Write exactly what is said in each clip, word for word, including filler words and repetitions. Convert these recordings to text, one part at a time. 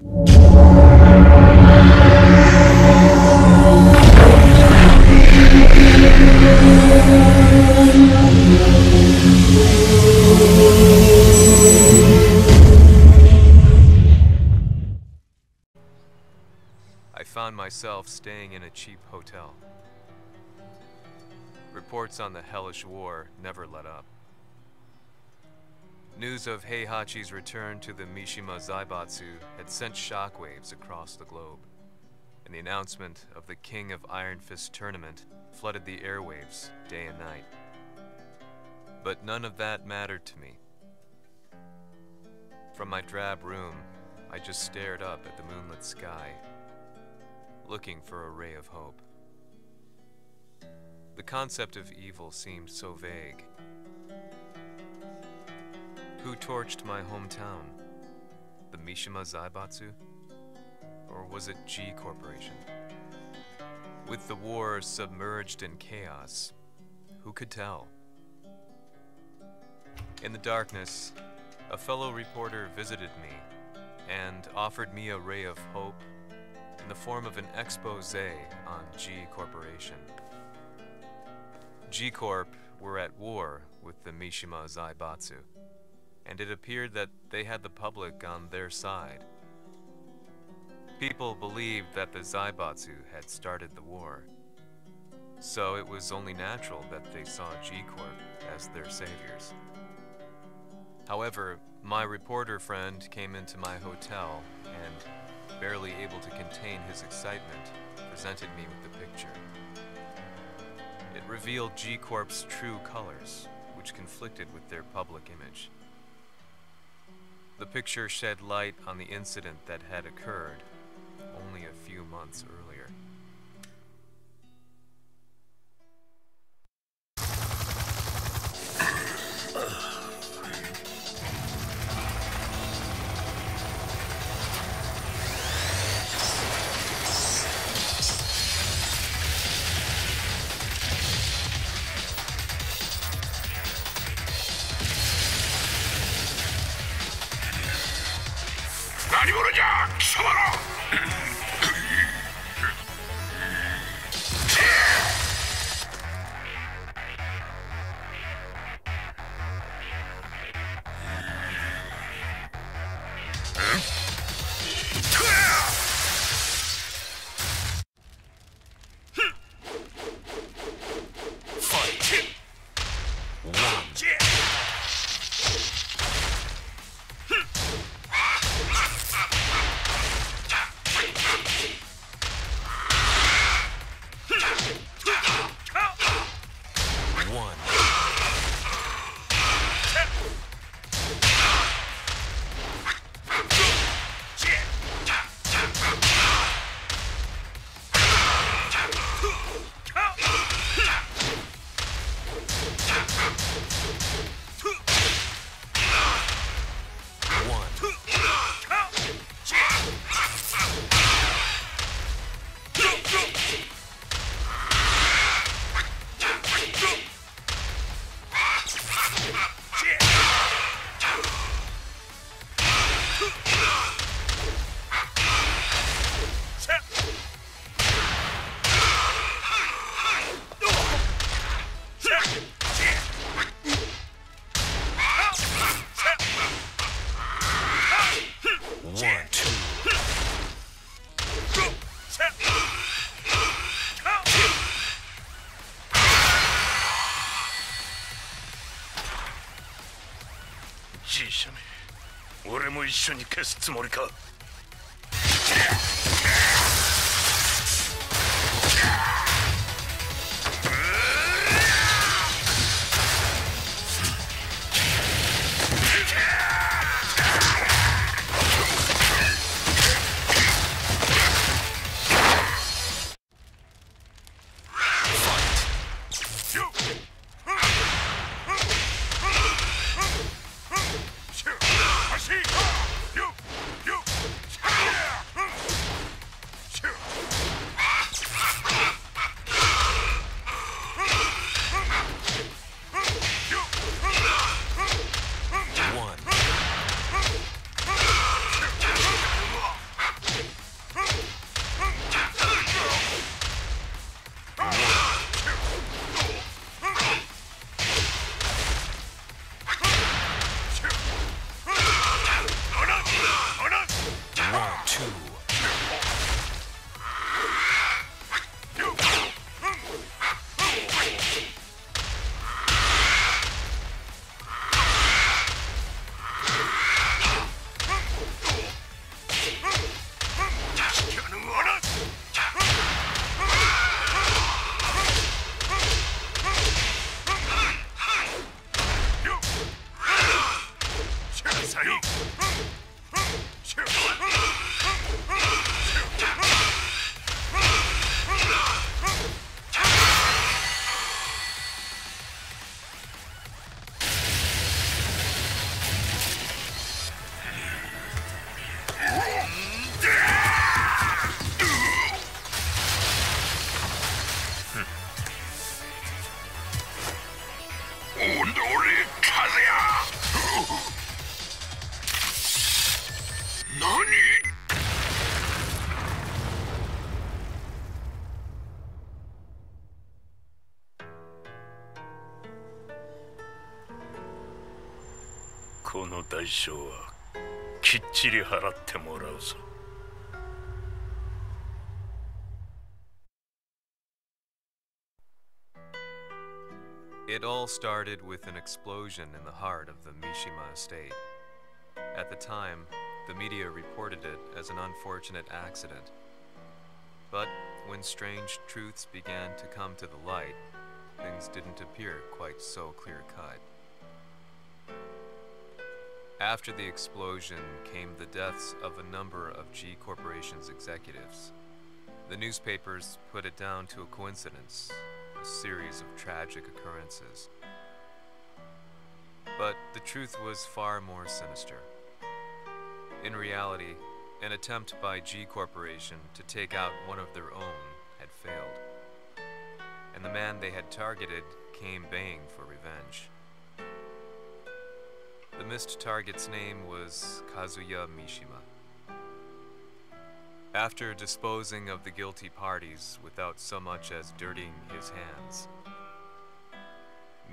I found myself staying in a cheap hotel. Reports on the hellish war never let up. News of Heihachi's return to the Mishima Zaibatsu had sent shockwaves across the globe, and the announcement of the King of Iron Fist tournament flooded the airwaves day and night. But none of that mattered to me. From my drab room, I just stared up at the moonlit sky, looking for a ray of hope. The concept of evil seemed so vague. Who torched my hometown? The Mishima Zaibatsu? Or was it G Corporation? With the war submerged in chaos, who could tell? In the darkness, a fellow reporter visited me and offered me a ray of hope in the form of an expose on G Corporation. G Corp were at war with the Mishima Zaibatsu, and it appeared that they had the public on their side. People believed that the Zaibatsu had started the war, so it was only natural that they saw G Corp as their saviors. However, my reporter friend came into my hotel and, barely able to contain his excitement, presented me with the picture. It revealed G Corp's true colors, which conflicted with their public image. The picture shed light on the incident that had occurred only a few months earlier. この代償はきっちり払ってもらうぞ。 It all started with an explosion in the heart of the Mishima estate. At the time, the media reported it as an unfortunate accident. But when strange truths began to come to the light, things didn't appear quite so clear-cut. After the explosion came the deaths of a number of G Corporation's executives. The newspapers put it down to a coincidence, a series of tragic occurrences. But the truth was far more sinister. In reality, an attempt by G Corporation to take out one of their own had failed, and the man they had targeted came baying for revenge. The missed target's name was Kazuya Mishima. After disposing of the guilty parties without so much as dirtying his hands,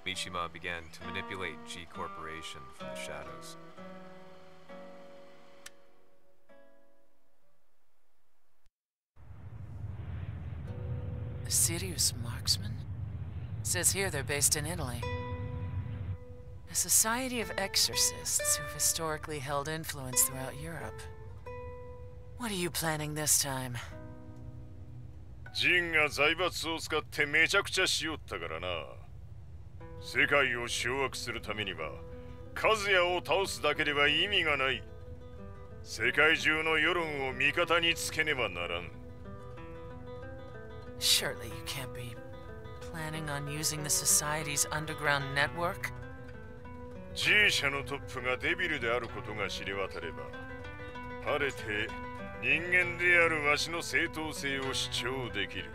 Mishima began to manipulate G Corporation from the shadows. A Sirius marksman? It says here they're based in Italy. A society of exorcists who've historically held influence throughout Europe. What are you planning this time? Jinが財閥を使ってめちゃくちゃしよったからな。世界を掌握するためには、カズヤを倒すだけでは意味がない。世界中の世論を味方につけねばならん。Surely you can't be planning on using the society's underground network? G社のトップがデビルであることが知れ渡れば、晴れて人間であるわしの正当性を主張できる。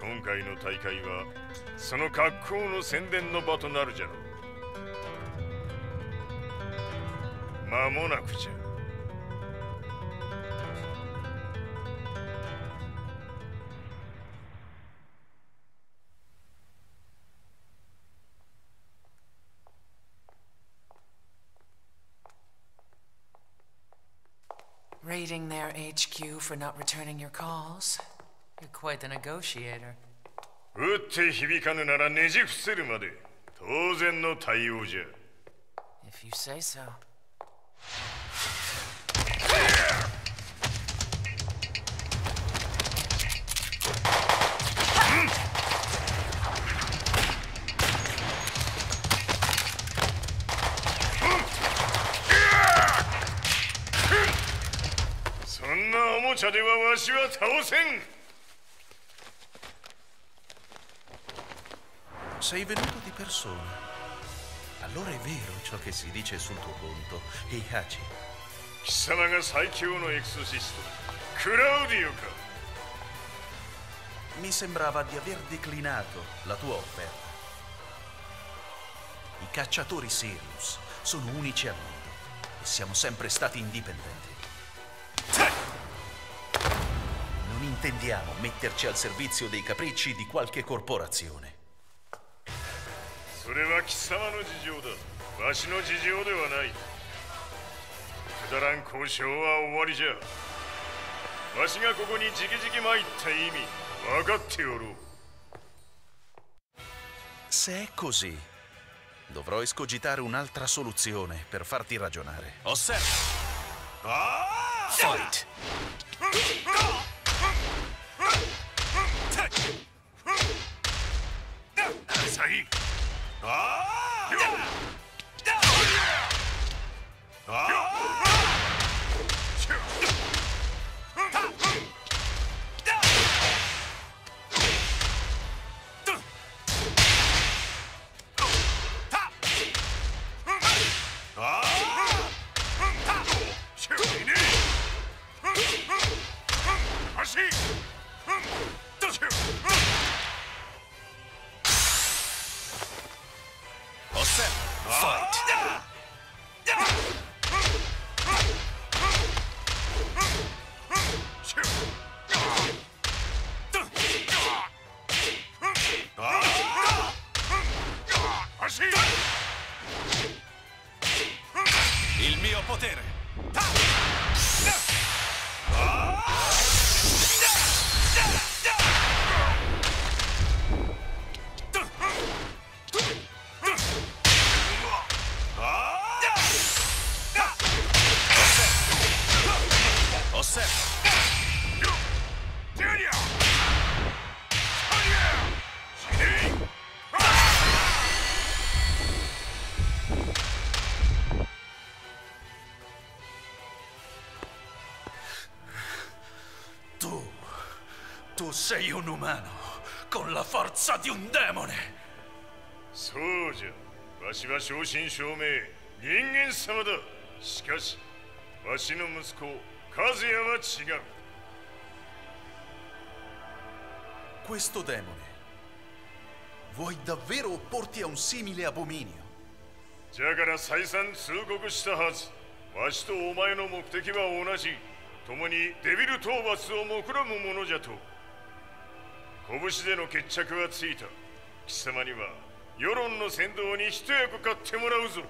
今回の大会はその格好の宣伝の場となるじゃろう。間もなくじゃ。Raiding their H Q for not returning your calls. You're quite the negotiator. 打って響かぬならねじ伏せるまで当然の対応じゃ。If you say so. Sei venuto di persona. Allora è vero ciò che si dice sul tuo conto, Heihachi. Kisama ga saikyo no exorcisto, Claudio ka. Mi sembrava di aver declinato la tua offerta. I cacciatori Sirius sono unici al mondo e siamo sempre stati indipendenti. Non intendiamo metterci al servizio dei capricci di qualche corporazione. Se è così, dovrò escogitare un'altra soluzione per farti ragionare. Osserva! Fight! Sai! Fight! Tu, tu sei un umano con la forza di un demone. So, Washi wa shoushin shoumei, ningen sama da. Shikashi, washi no musuko, Kazuya wa chigau. Questo demone. Vuoi davvero opporti a un simile abominio? Dakara saisan tsukoku shita hazu. Washi to omae no mokuteki wa onaji. Tomo ni deviru toubatsu o mokuramu mono ja to. Kobushi de no ketchaku wa tsuita. Kisama ni wa 世論の先導に一役買ってもらうぞ。